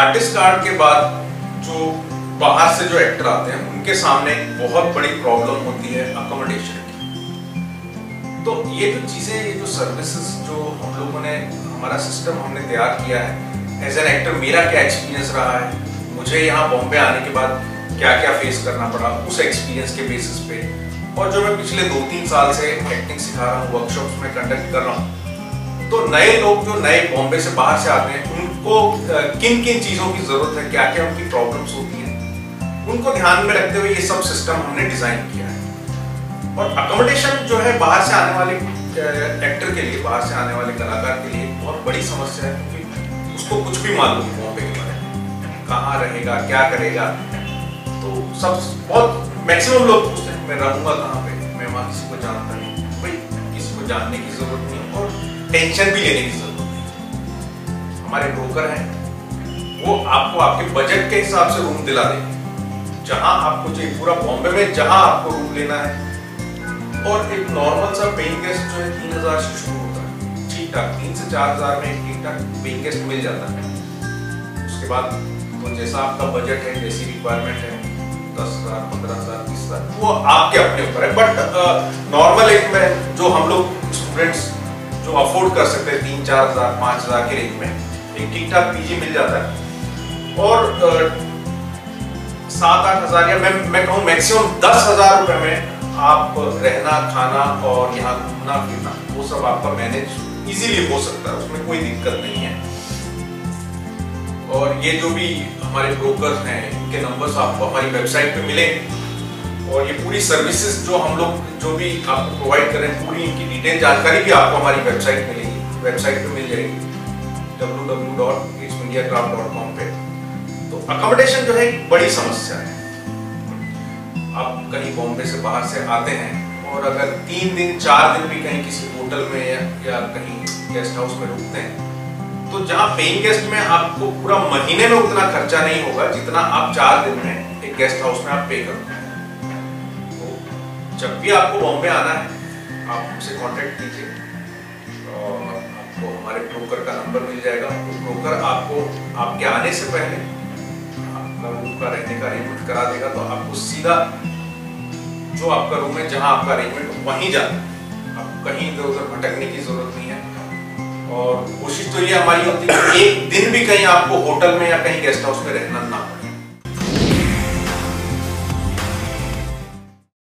Artist card के बाद जो बाहर से जो एक्टर आते हैं उनके सामने बहुत बड़ी प्रॉब्लम होती है अकोमोडेशन की। तो ये जो चीज़ें, ये जो सर्विसेज जो हम लोगों ने, हमारा सिस्टम हमने तैयार किया है एज एन एक्टर, मेरा क्या एक्सपीरियंस रहा है, मुझे यहाँ बॉम्बे आने के बाद क्या क्या फेस करना पड़ा, उस एक्सपीरियंस के बेसिस पे और जो मैं पिछले 2-3 साल से एक्टिंग सिखा रहा हूँ, वर्कशॉप्स में कंडक्ट कर रहा हूँ, तो नए लोग जो नए बॉम्बे से बाहर से आते हैं उनको किन किन चीज़ों की ज़रूरत है, क्या क्या उनकी प्रॉब्लम्स होती हैं, उनको ध्यान में रखते हुए ये सब सिस्टम हमने डिज़ाइन किया है। और अकोमोडेशन जो है बाहर से आने वाले एक्टर के लिए, बाहर से आने वाले कलाकार के लिए बहुत बड़ी समस्या है, क्योंकि उसको कुछ भी मालूम नहीं बॉम्बे के बारे में, कहाँ रहेगा, क्या करेगा। तो सब बहुत मैक्सिमम लोग पूछते हैं मैं रहूँगा कहाँ पे, मैं वहाँ किसी को जानता नहीं। भाई किसी को जानने की जरूरत नहीं और टेंशन भी लेने की जरूरत नहीं। हमारे ब्रोकर हैं, वो आपको आपके बजट के हिसाब से रूम दिला देंगे जहाँ आपको चाहिए, पूरा बॉम्बे में जहाँ आपको रूम लेना है। और एक नॉर्मल सा पेइंग गेस्ट जो है 3000 से शुरू होता है, ठीक ठाक 3 से 4000 में एक ठीक ठाक पेइंग गेस्ट मिल जाता है। उसके बाद तो जैसा आपका बजट है, जैसी रिक्वायरमेंट है, 10,000, 15,000, 20,000, वो आपके अपने ऊपर है। बट नॉर्मल एक में जो हम लोग स्टूडेंट्स जो अफोर्ड कर सकते हैं 3-4 हज़ार, 5 हज़ार के रेंज में एक ठीक ठाक पीजी मिल जाता है। और 7-8 हज़ार या मैं कहूँ मैक्सिमम 10,000 रुपये में आप रहना, खाना और यहाँ घूमना फिरना वो सब आपका मैनेज इजीली हो सकता है, उसमें कोई दिक्कत नहीं है। और ये जो भी हमारे ब्रोकर्स हैं इनके नंबर्स आपको हमारी वेबसाइट पे मिलेंगे। और ये पूरी सर्विसेज जो हम लोग जो भी आपको प्रोवाइड करें, पूरी इनकी डिटेल जानकारी भी आपको हमारी वेबसाइट मिलेगी, वेबसाइट पे मिल जाएगी www.eastindiacraft.com पे। तो अकोमोडेशन जो है एक बड़ी समस्या है। आप कहीं बॉम्बे से बाहर से आते हैं और अगर 3 दिन 4 दिन भी कहीं किसी होटल में या कहीं गेस्ट हाउस में रुकते हैं, तो जहाँ पेइंग गेस्ट में आपको पूरा महीने में उतना खर्चा नहीं होगा जितना आप 4 दिन में एक गेस्ट हाउस में आप पे करते हैं। तो जब भी आपको बॉम्बे आना है आप हमसे कांटेक्ट कीजिए और आपको हमारे ब्रोकर का नंबर मिल जाएगा। तो ब्रोकर आपको आपके आने से पहले आपका रूम का रहने का अरेंजमेंट करा देगा। तो आपको सीधा जो आपका रूम है, जहाँ आपका अरेंजमेंट, वहीं जाना है, आपको कहीं इधर उधर भटकने की जरूरत नहीं है। और कोशिश तो ये हमारी होती है कि एक दिन भी कहीं आपको होटल में या कहीं गेस्ट हाउस में रहना ना।